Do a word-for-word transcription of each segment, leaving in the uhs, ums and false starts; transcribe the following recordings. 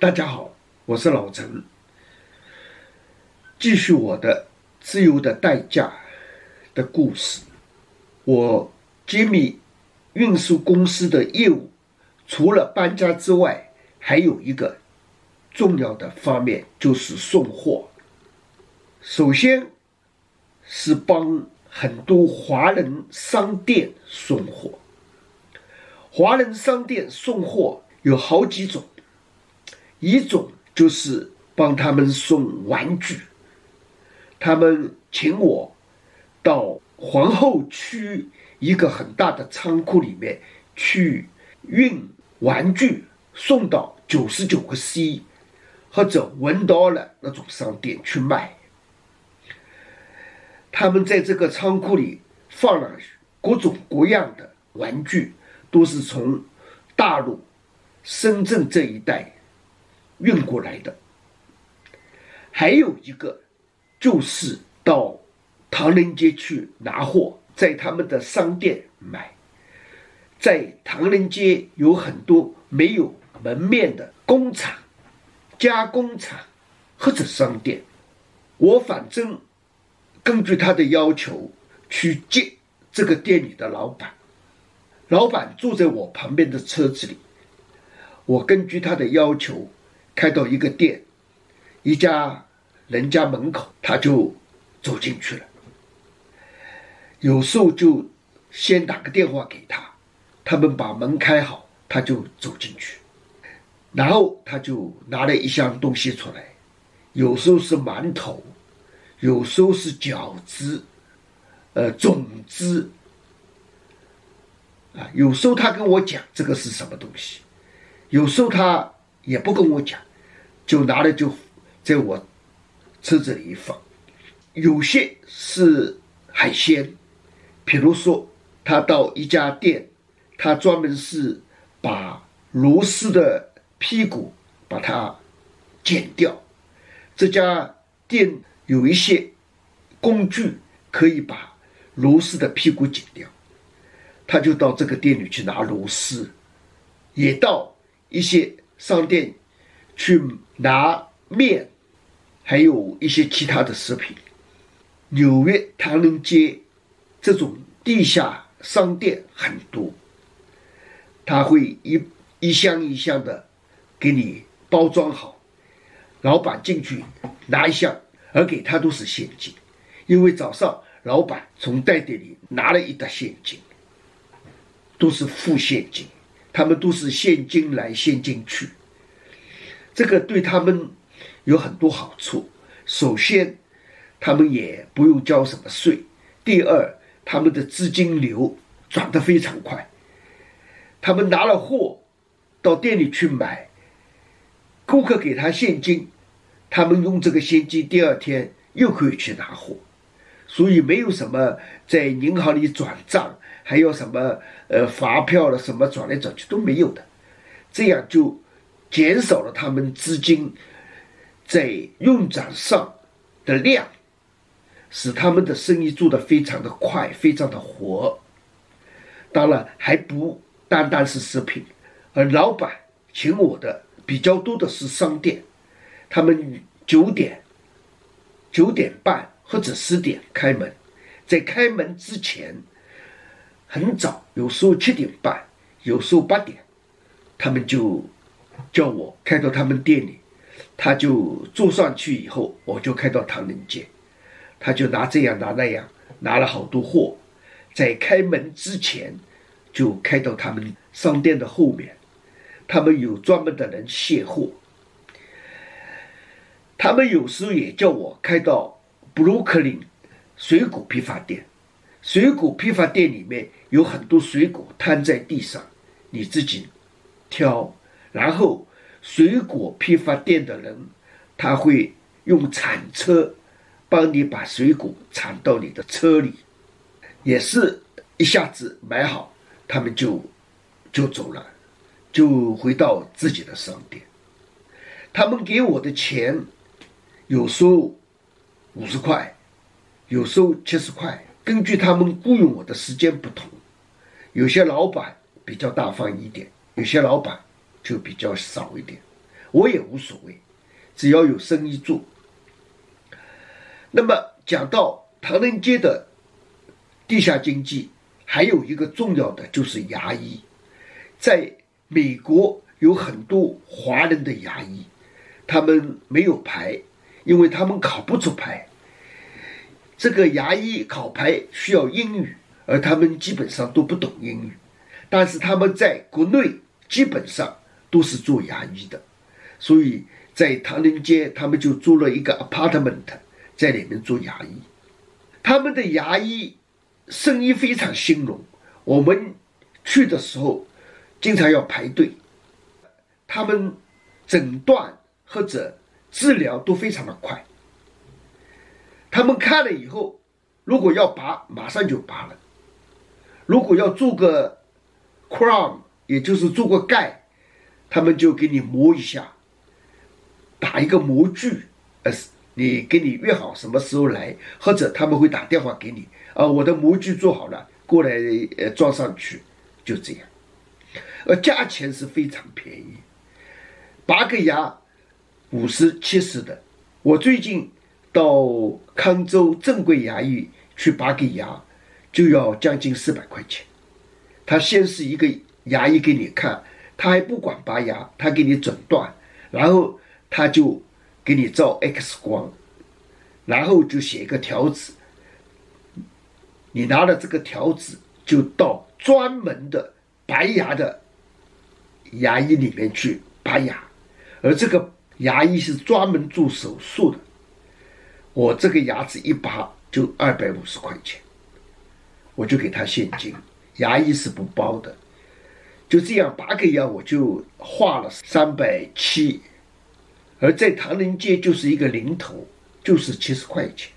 大家好，我是老陈，继续我的自由的代价的故事。我吉米运输公司的业务，除了搬家之外，还有一个重要的方面就是送货。首先是帮很多华人商店送货。华人商店送货有好几种，一种就是帮他们送玩具，他们请我到皇后区一个很大的仓库里面去运玩具，送到九十九个C 或者文刀了那种商店去卖。他们在这个仓库里放了各种各样的玩具，都是从大陆深圳这一带运过来的。还有一个就是到唐人街去拿货，在他们的商店买。在唐人街有很多没有门面的工厂、加工厂或者商店，我反正根据他的要求去接这个店里的老板，老板坐在我旁边的车子里，我根据他的要求开到一个店，一家人家门口，他就走进去了。有时候就先打个电话给他，他们把门开好，他就走进去，然后他就拿了一箱东西出来，有时候是馒头，有时候是饺子，呃，种子，啊，有时候他跟我讲这个是什么东西，有时候他也不跟我讲，就拿了就在我车子里一放。有些是海鲜，比如说他到一家店，他专门是把螺丝的屁股把它剪掉，这家店有一些工具可以把螺丝的屁股剪掉，他就到这个店里去拿螺丝，也到一些商店去拿面，还有一些其他的食品。纽约唐人街这种地下商店很多，他会一一箱一箱的给你包装好，老板进去拿一箱，而给他都是现金，因为早上老板从袋子里拿了一沓现金，都是付现金，他们都是现金来现金去。这个对他们有很多好处，首先他们也不用交什么税，第二他们的资金流转得非常快，他们拿了货到店里去买，顾客给他现金，他们用这个现金第二天又可以去拿货，所以没有什么在银行里转账，还有什么呃发票了什么转来转去都没有的，这样就减少了他们资金在用转上的量，使他们的生意做得非常的快，非常的活。当然还不单单是食品，而老板请我的比较多的是商店，他们九点、九点半或者十点开门，在开门之前很早，有时候七点半，有时候八点，他们就叫我开到他们店里，他就坐上去以后，我就开到唐人街，他就拿这样拿那样，拿了好多货，在开门之前就开到他们商店的后面，他们有专门的人卸货。他们有时候也叫我开到布鲁克林水果批发店，水果批发店里面有很多水果摊在地上，你自己挑，然后水果批发店的人他会用铲车帮你把水果铲到你的车里，也是一下子买好，他们就就走了，就回到自己的商店。他们给我的钱有时候五十块，有时候七十块，根据他们雇佣我的时间不同，有些老板比较大方一点，有些老板就比较少一点。我也无所谓，只要有生意做。那么讲到唐人街的地下经济，还有一个重要的就是牙医。在美国有很多华人的牙医，他们没有牌，因为他们考不出牌。这个牙医考牌需要英语，而他们基本上都不懂英语，但是他们在国内基本上都是做牙医的，所以在唐人街他们就租了一个 apartment， 在里面做牙医。他们的牙医生意非常兴隆，我们去的时候经常要排队。他们诊断或者治疗都非常的快，他们看了以后，如果要拔马上就拔了，如果要做个 crown， 也就是做个盖，他们就给你磨一下，打一个模具，呃，你给你约好什么时候来，或者他们会打电话给你，啊，我的模具做好了，过来呃装上去，就这样。而价钱是非常便宜，拔个牙五十七十的。我最近到康州正规牙医去拔个牙，就要将近四百块钱。他先是一个牙医给你看，他还不管拔牙，他给你诊断，然后他就给你照 X 光，然后就写一个条子。你拿了这个条子，就到专门的拔牙的牙医里面去拔牙，而这个牙医是专门做手术的。我这个牙齿一拔就二百五十块钱，我就给他现金，牙医是不包的。就这样拔个牙，我就花了三百七，而在唐人街就是一个零头，就是七十块钱。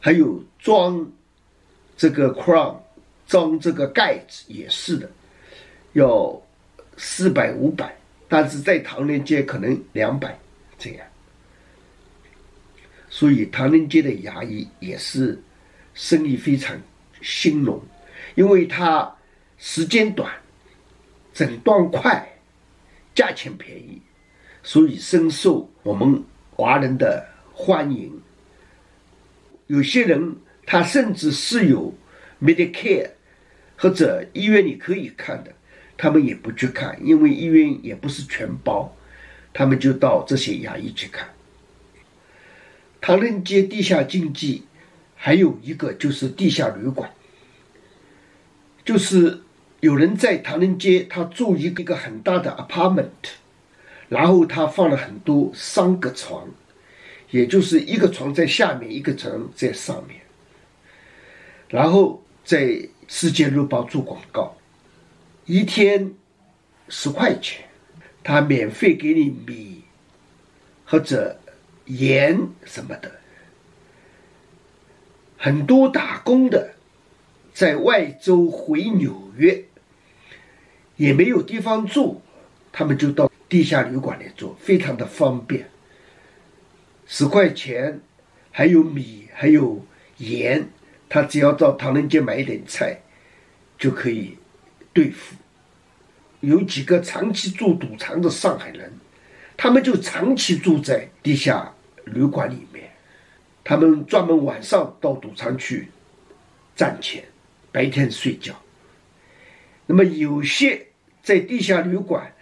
还有装这个 crown， 装这个盖子也是的，要四百五百。但是在唐人街可能两百这样，所以唐人街的牙医也是生意非常兴隆，因为它时间短，诊断快，价钱便宜，所以深受我们华人的欢迎。有些人他甚至是有 Medicare 或者医院里可以看的，他们也不去看，因为医院也不是全包，他们就到这些牙医去看。唐人街地下经济还有一个就是地下旅馆，就是有人在唐人街他住一个很大的 apartment， 然后他放了很多三个床，也就是一个床在下面，一个床在上面，然后在世界日报做广告，一天十块钱，他免费给你米或者盐什么的。很多打工的在外州回纽约也没有地方住，他们就到地下旅馆里住，非常的方便。十块钱还有米还有盐，他只要到唐人街买一点菜就可以对付。有几个长期做赌场的上海人，他们就长期住在地下旅馆里面，他们专门晚上到赌场去赚钱，白天睡觉。那么有些在地下旅馆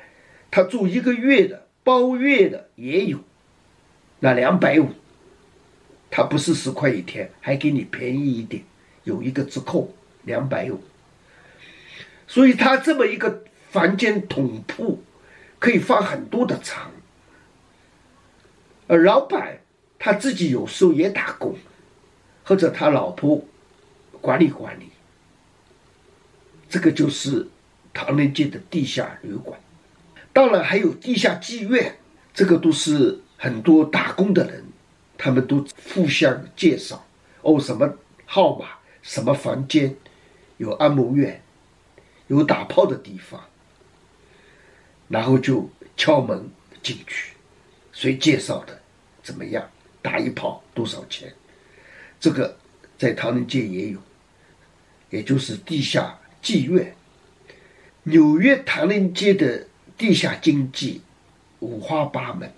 他住一个月的包月的也有，那两百五，他不是十块一天，还给你便宜一点，有一个折扣，两百五。所以他这么一个房间统铺可以放很多的床。而老板他自己有时候也打工，或者他老婆管理管理。这个就是唐人街的地下旅馆。当然还有地下妓院，这个都是很多打工的人他们都互相介绍，哦，什么号码什么房间，有按摩院，有打炮的地方，然后就敲门进去，谁介绍的，怎么样，打一炮多少钱，这个在唐人街也有，也就是地下妓院。纽约唐人街的地下经济五花八门，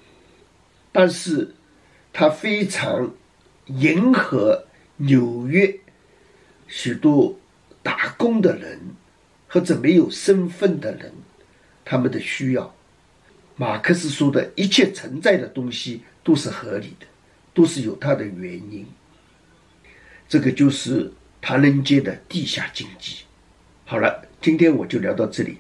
但是它非常迎合纽约许多打工的人或者没有身份的人他们的需要。马克思说的一切存在的东西都是合理的，都是有它的原因。这个就是唐人街的地下经济。好了，今天我就聊到这里。